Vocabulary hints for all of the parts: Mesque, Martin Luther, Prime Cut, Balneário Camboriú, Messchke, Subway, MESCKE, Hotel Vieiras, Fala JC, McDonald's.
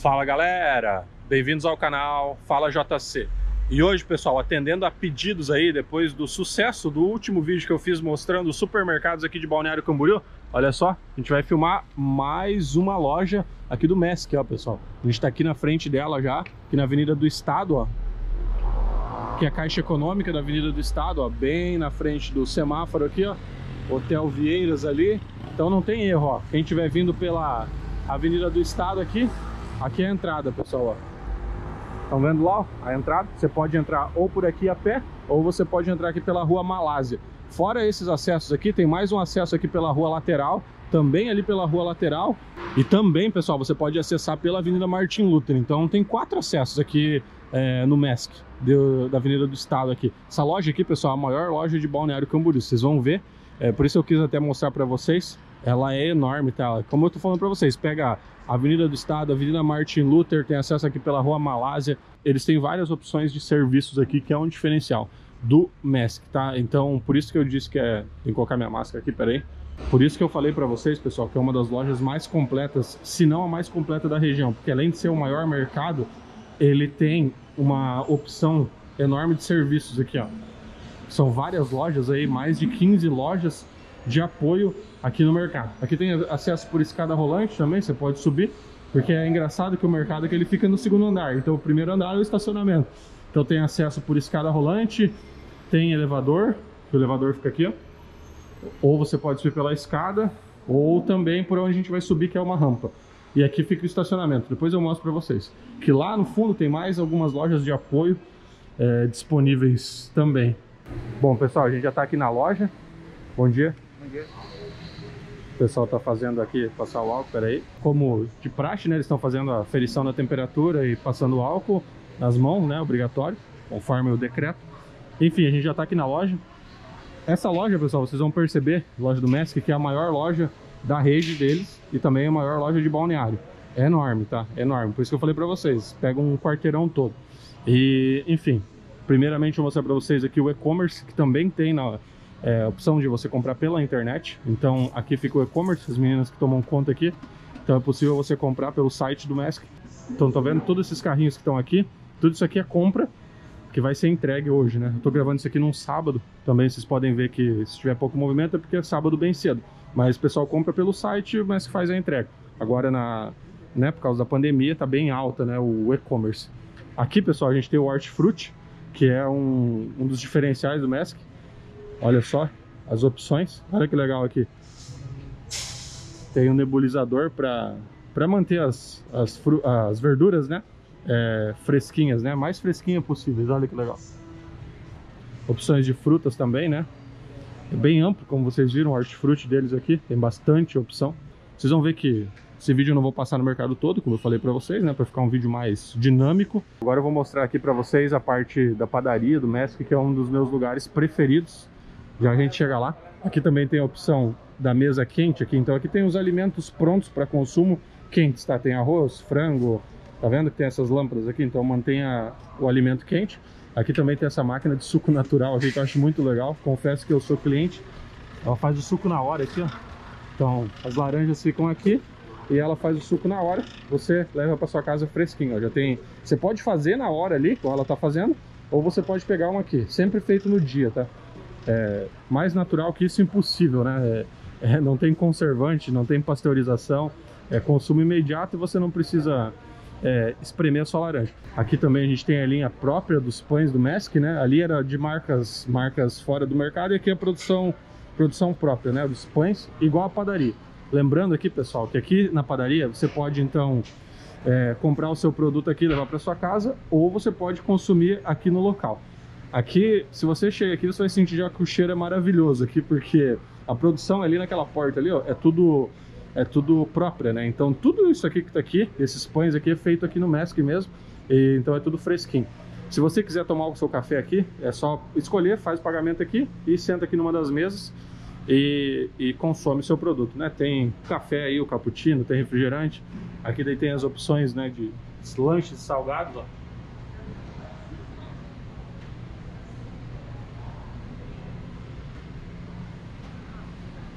Fala galera, bem-vindos ao canal Fala JC. E hoje, pessoal, atendendo a pedidos aí, depois do sucesso do último vídeo que eu fiz mostrando os supermercados aqui de Balneário Camboriú, olha só, a gente vai filmar mais uma loja aqui do MESCKE, ó, pessoal. A gente tá aqui na frente dela já, aqui na Avenida do Estado, ó. Aqui é a Caixa Econômica da Avenida do Estado, ó, bem na frente do semáforo aqui, ó. Hotel Vieiras ali. Então não tem erro, ó. Quem estiver vindo pela Avenida do Estado aqui, aqui é a entrada, pessoal, ó. Estão vendo lá, ó, a entrada? Você pode entrar ou por aqui a pé, ou você pode entrar aqui pela Rua Malásia. Fora esses acessos aqui, tem mais um acesso aqui pela Rua Lateral, também ali pela Rua Lateral. E também, pessoal, você pode acessar pela Avenida Martin Luther. Então tem 4 acessos aqui no MESCKE, da Avenida do Estado aqui. Essa loja aqui, pessoal, é a maior loja de Balneário Camboriú, vocês vão ver. Por isso eu quis até mostrar pra vocês. Ela é enorme, tá? Como eu tô falando pra vocês, pega a Avenida do Estado, a Avenida Martin Luther, tem acesso aqui pela Rua Malásia. Eles têm várias opções de serviços aqui, que é um diferencial do MESCKE, tá? Então, por isso que eu disse que é... Tem que colocar minha máscara aqui, peraí. Por isso que eu falei pra vocês, pessoal, que é uma das lojas mais completas, se não a mais completa da região. Porque além de ser o maior mercado, ele tem uma opção enorme de serviços aqui, ó. São várias lojas aí, mais de 15 lojas de apoio aqui no mercado. Aqui tem acesso por escada rolante também, você pode subir, porque é engraçado que o mercado é que ele fica no segundo andar, então o primeiro andar é o estacionamento. Então tem acesso por escada rolante, tem elevador, o elevador fica aqui, ó. Ou você pode subir pela escada, ou também por onde a gente vai subir, que é uma rampa. E aqui fica o estacionamento, depois eu mostro para vocês. Que lá no fundo tem mais algumas lojas de apoio disponíveis também. Bom, pessoal, a gente já está aqui na loja. Bom dia. Bom dia. O pessoal está fazendo aqui, passar o álcool, peraí. Como de praxe, né, eles estão fazendo a ferição da temperatura e passando o álcool nas mãos, né, obrigatório, conforme o decreto. Enfim, a gente já está aqui na loja. Essa loja, pessoal, vocês vão perceber, loja do MESCKE, que é a maior loja da rede deles e também a maior loja de Balneário. É enorme, tá? É enorme, por isso que eu falei para vocês, pega um quarteirão todo. E, enfim, primeiramente eu vou mostrar para vocês aqui o e-commerce, que também tem na... a opção de você comprar pela internet. Então aqui fica o e-commerce, as meninas que tomam conta aqui. Então é possível você comprar pelo site do MESCKE. Então tá vendo todos esses carrinhos que estão aqui? Tudo isso aqui é compra que vai ser entregue hoje, né? Eu tô gravando isso aqui num sábado. Também vocês podem ver que se tiver pouco movimento é porque é sábado bem cedo. Mas o pessoal compra pelo site e o MESCKE faz a entrega. Agora, né, por causa da pandemia, tá bem alta, né, o e-commerce. Aqui, pessoal, a gente tem o hortifruti, que é um dos diferenciais do MESCKE. Olha só as opções, olha que legal aqui. Tem um nebulizador para manter as verduras, né, fresquinhas, né, mais fresquinha possíveis, olha que legal. Opções de frutas também, né, é bem amplo, como vocês viram, o hortifruti deles aqui, tem bastante opção. Vocês vão ver que esse vídeo eu não vou passar no mercado todo, como eu falei para vocês, né, para ficar um vídeo mais dinâmico. Agora eu vou mostrar aqui para vocês a parte da padaria do MESCKE, que é um dos meus lugares preferidos. Já a gente chega lá. Aqui também tem a opção da mesa quente aqui. Então aqui tem os alimentos prontos para consumo quentes, tá? Tem arroz, frango, tá vendo que tem essas lâmpadas aqui? Então mantenha o alimento quente. Aqui também tem essa máquina de suco natural aqui, que eu acho muito legal. Confesso que eu sou cliente. Ela faz o suco na hora aqui, ó. Então as laranjas ficam aqui e ela faz o suco na hora. Você leva para sua casa fresquinho, ó. Já tem... Você pode fazer na hora ali, como ela tá fazendo, ou você pode pegar uma aqui. Sempre feito no dia, tá? Mais natural que isso impossível, né? Não tem conservante, não tem pasteurização, é consumo imediato e você não precisa espremer a sua laranja. Aqui também a gente tem a linha própria dos pães do MESCKE, né? Ali era de marcas fora do mercado e aqui é produção própria, né? Dos pães, igual a padaria. Lembrando aqui, pessoal, que aqui na padaria você pode então comprar o seu produto aqui e levar para sua casa, ou você pode consumir aqui no local. Aqui, se você chega aqui, você vai sentir já que o cheiro é maravilhoso aqui, porque a produção ali naquela porta ali, ó, é tudo própria, né? Então tudo isso aqui que tá aqui, esses pães aqui, é feito aqui no MESCKE mesmo, e então é tudo fresquinho. Se você quiser tomar o seu café aqui, é só escolher, faz o pagamento aqui e senta aqui numa das mesas e consome o seu produto, né? Tem café aí, o cappuccino, tem refrigerante. Aqui daí tem as opções, né, de lanches salgados, ó.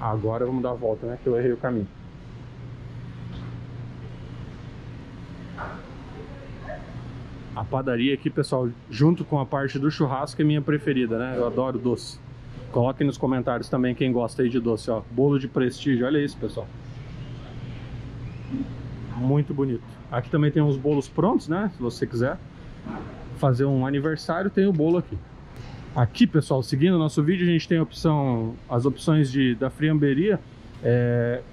Agora vamos dar a volta, né? Que eu errei o caminho. A padaria aqui, pessoal, junto com a parte do churrasco, é minha preferida, né? Eu adoro doce. Coloquem nos comentários também quem gosta aí de doce, ó. Bolo de prestígio, olha isso, pessoal. Muito bonito. Aqui também tem uns bolos prontos, né? Se você quiser fazer um aniversário, tem o bolo aqui. Aqui, pessoal, seguindo o nosso vídeo, a gente tem a opção, as opções da friamberia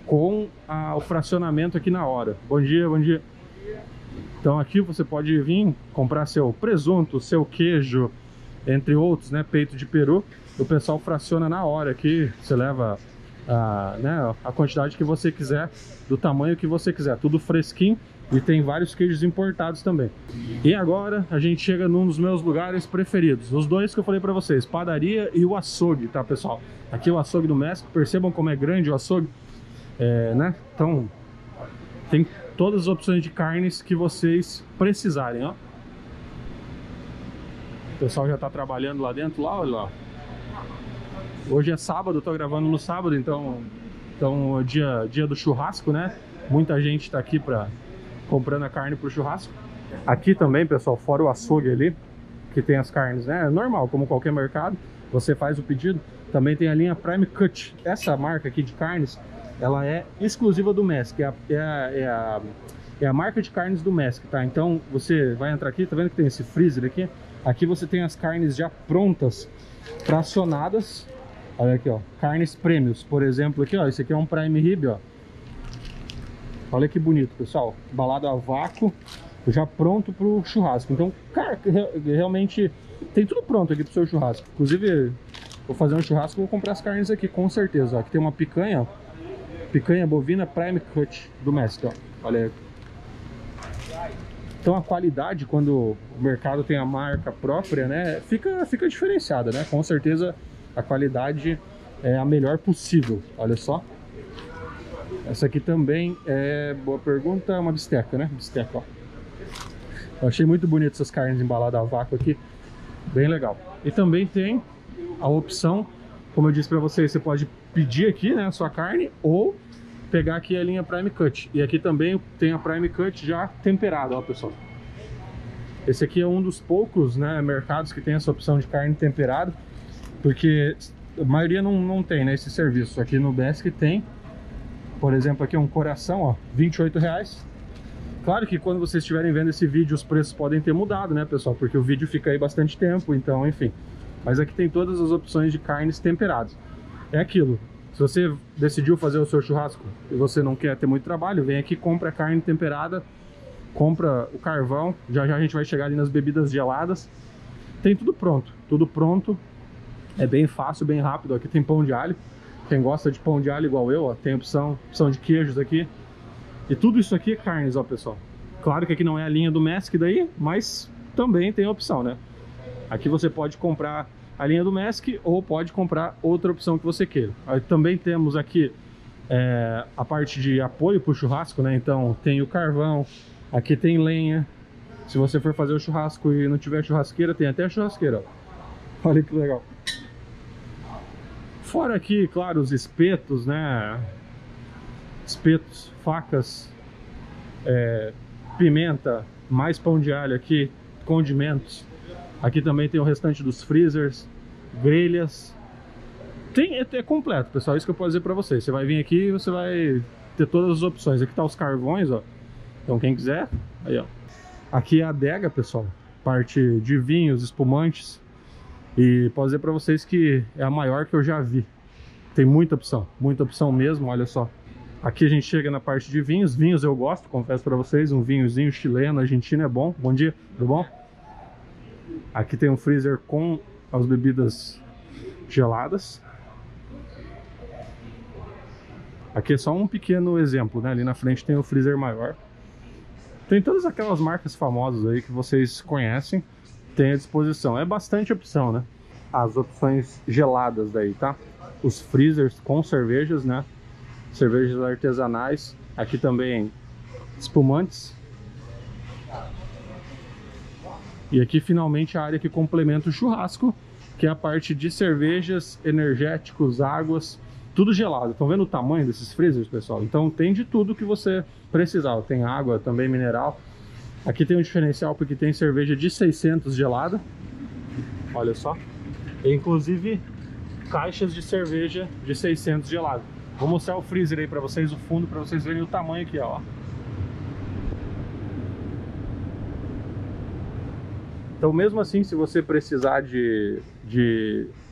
com o fracionamento aqui na hora. Bom dia, bom dia. Então aqui você pode vir comprar seu presunto, seu queijo, entre outros, né, peito de peru. O pessoal fraciona na hora aqui, você leva a quantidade que você quiser, do tamanho que você quiser, tudo fresquinho, e tem vários queijos importados também. E agora a gente chega num dos meus lugares preferidos, os dois que eu falei para vocês, padaria e o açougue, tá, pessoal? Aqui é o açougue do Mesque, percebam como é grande o açougue, né? Então tem todas as opções de carnes que vocês precisarem, ó. O pessoal já tá trabalhando lá dentro, lá, olha lá. Hoje é sábado, eu tô gravando no sábado, então dia do churrasco, né? Muita gente tá aqui comprando a carne pro churrasco. Aqui também, pessoal, fora o açougue ali, que tem as carnes, né? É normal, como qualquer mercado, você faz o pedido. Também tem a linha Prime Cut. Essa marca aqui de carnes, ela é exclusiva do Mesque, é a marca de carnes do Mesque, tá? Então você vai entrar aqui, tá vendo que tem esse freezer aqui? Aqui você tem as carnes já prontas, fracionadas. Olha aqui, ó, carnes prêmios, por exemplo, aqui, ó, esse aqui é um prime rib, ó. Olha que bonito, pessoal, balado a vácuo, já pronto pro churrasco. Então, cara, realmente tem tudo pronto aqui pro seu churrasco. Inclusive, vou fazer um churrasco, vou comprar as carnes aqui, com certeza, ó. Aqui tem uma picanha, ó. Picanha bovina Prime Cut do Mesque, ó. Olha aí. Então a qualidade, quando o mercado tem a marca própria, né, fica diferenciada, né? Com certeza a qualidade é a melhor possível. Olha só. Essa aqui também é, boa pergunta, é uma bisteca, né? Bisteca, ó. Eu achei muito bonito essas carnes embaladas a vácuo aqui. Bem legal. E também tem a opção, como eu disse para vocês, você pode pedir aqui, né, a sua carne, ou pegar aqui a linha Prime Cut. E aqui também tem a Prime Cut já temperada, ó, pessoal. Esse aqui é um dos poucos, né, mercados que tem essa opção de carne temperada, porque a maioria não tem, né, esse serviço. Aqui no Mesque tem, por exemplo, aqui um coração, ó, R$28. Claro que quando vocês estiverem vendo esse vídeo, os preços podem ter mudado, né, pessoal, porque o vídeo fica aí bastante tempo, então, enfim. Mas aqui tem todas as opções de carnes temperadas. É aquilo, se você decidiu fazer o seu churrasco e você não quer ter muito trabalho, vem aqui, compra a carne temperada, compra o carvão, já já a gente vai chegar ali nas bebidas geladas. Tem tudo pronto, é bem fácil, bem rápido. Aqui tem pão de alho, quem gosta de pão de alho igual eu, ó, tem opção de queijos aqui. E tudo isso aqui é carnes, ó, pessoal. Claro que aqui não é a linha do Mesque daí, mas também tem opção, né? Aqui você pode comprar a linha do Mesque, ou pode comprar outra opção que você queira. Aí também temos aqui a parte de apoio para o churrasco, né? Então tem o carvão, aqui tem lenha. Se você for fazer o churrasco e não tiver churrasqueira, tem até a churrasqueira. Olha que legal. Fora aqui, claro, os espetos, né? Espetos, facas, pimenta, mais pão de alho aqui, condimentos. Aqui também tem o restante dos freezers, grelhas. É completo, pessoal, isso que eu posso dizer pra vocês. Você vai vir aqui e você vai ter todas as opções. Aqui tá os carvões, ó. Então quem quiser, aí, ó. Aqui é a adega, pessoal. Parte de vinhos, espumantes. E posso dizer pra vocês que é a maior que eu já vi. Tem muita opção mesmo, olha só. Aqui a gente chega na parte de vinhos. Vinhos eu gosto, confesso pra vocês. Um vinhozinho chileno, argentino é bom. Bom dia, tudo bom? Aqui tem um freezer com as bebidas geladas. Aqui é só um pequeno exemplo, né? Ali na frente tem o freezer maior. Tem todas aquelas marcas famosas aí que vocês conhecem, tem à disposição. É bastante opção, né? As opções geladas daí, tá? Os freezers com cervejas, né? Cervejas artesanais. Aqui também espumantes. E aqui finalmente a área que complementa o churrasco, que é a parte de cervejas, energéticos, águas, tudo gelado. Estão vendo o tamanho desses freezers, pessoal? Então tem de tudo que você precisar. Tem água também, mineral, Aqui tem um diferencial porque tem cerveja de 600 gelada. Olha só. E, inclusive, caixas de cerveja de 600 gelada. Vou mostrar o freezer aí pra vocês, o fundo, pra vocês verem o tamanho que é, ó. Então, mesmo assim, se você precisar de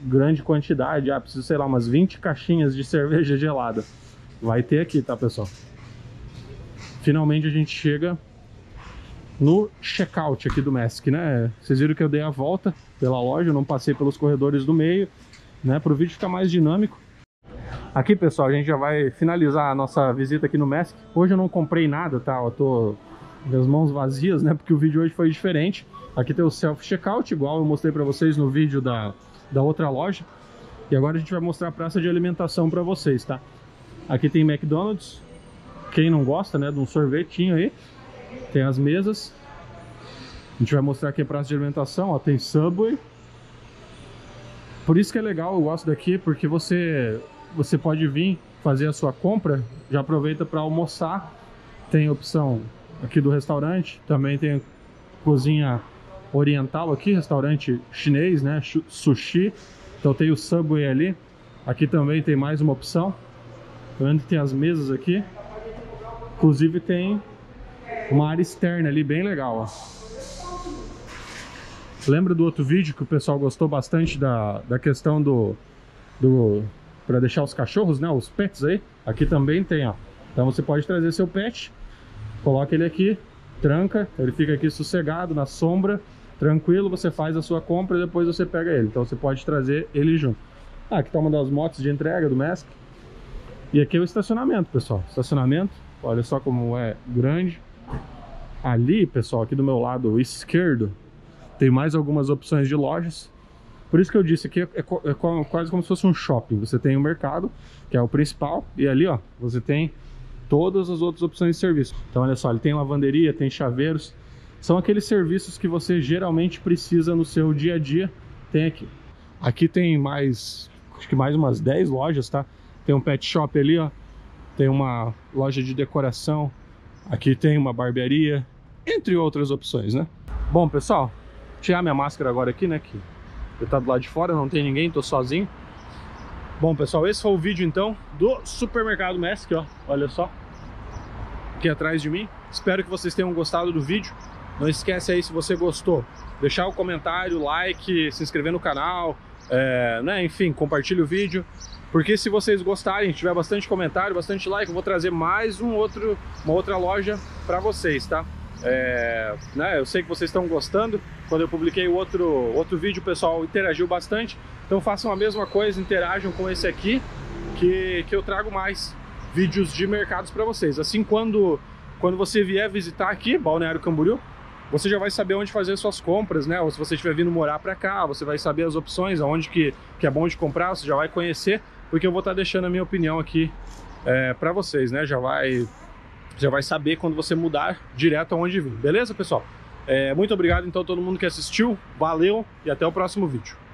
grande quantidade, ah, preciso, sei lá, umas 20 caixinhas de cerveja gelada, vai ter aqui, tá, pessoal? Finalmente a gente chega no check-out aqui do Messchke, né? Vocês viram que eu dei a volta pela loja, eu não passei pelos corredores do meio, né? Para o vídeo ficar mais dinâmico. Aqui, pessoal, a gente já vai finalizar a nossa visita aqui no Messchke. Hoje eu não comprei nada, tá? Eu tô... minhas mãos vazias, né? Porque o vídeo hoje foi diferente. Aqui tem o self-checkout, igual eu mostrei para vocês no vídeo da outra loja. E agora a gente vai mostrar a praça de alimentação para vocês, tá? Aqui tem McDonald's, quem não gosta, né? De um sorvetinho aí. Tem as mesas. A gente vai mostrar aqui a praça de alimentação, ó. Tem Subway. Por isso que é legal, eu gosto daqui, porque você pode vir fazer a sua compra, já aproveita para almoçar. Tem opção aqui do restaurante, também tem cozinha oriental aqui, restaurante chinês, né, sushi. Então tem o Subway ali. Aqui também tem mais uma opção. Vendo que tem as mesas aqui. Inclusive tem uma área externa ali, bem legal, ó. Lembra do outro vídeo que o pessoal gostou bastante da questão do para deixar os cachorros, né, os pets aí? Aqui também tem, ó. Então você pode trazer seu pet, coloca ele aqui, tranca, ele fica aqui sossegado, na sombra, tranquilo, você faz a sua compra e depois você pega ele. Então você pode trazer ele junto. Ah, aqui tá uma das motos de entrega do Messchke. E aqui é o estacionamento, pessoal. Estacionamento, olha só como é grande. Ali, pessoal, aqui do meu lado esquerdo, tem mais algumas opções de lojas. Por isso que eu disse que é quase como se fosse um shopping. Você tem o mercado, que é o principal, e ali, ó, você tem todas as outras opções de serviço. Então olha só, ele tem lavanderia, tem chaveiros. São aqueles serviços que você geralmente precisa no seu dia a dia. Tem aqui. Aqui tem mais, acho que mais umas 10 lojas, tá? Tem um pet shop ali, ó. Tem uma loja de decoração. Aqui tem uma barbearia, entre outras opções, né? Bom, pessoal, tirar minha máscara agora aqui, né? Que eu tô do lado de fora, não tem ninguém, tô sozinho. Bom, pessoal, esse foi o vídeo, então, do Supermercado Messchke, ó. Olha só, aqui atrás de mim. Espero que vocês tenham gostado do vídeo. Não esquece aí, se você gostou, deixar o comentário, like, se inscrever no canal, né? Enfim, compartilha o vídeo. Porque se vocês gostarem, tiver bastante comentário, bastante like, eu vou trazer mais uma outra loja para vocês, tá? Né? Eu sei que vocês estão gostando. Quando eu publiquei o outro vídeo, o pessoal interagiu bastante. Então façam a mesma coisa, interajam com esse aqui, que eu trago mais vídeos de mercados para vocês. Assim, quando você vier visitar aqui, Balneário Camboriú, você já vai saber onde fazer suas compras, né? Ou se você estiver vindo morar para cá, você vai saber as opções, aonde que é bom de comprar, você já vai conhecer, porque eu vou estar deixando a minha opinião aqui para vocês, né? Já vai saber quando você mudar direto aonde vir. Beleza, pessoal? Muito obrigado, então, a todo mundo que assistiu. Valeu e até o próximo vídeo.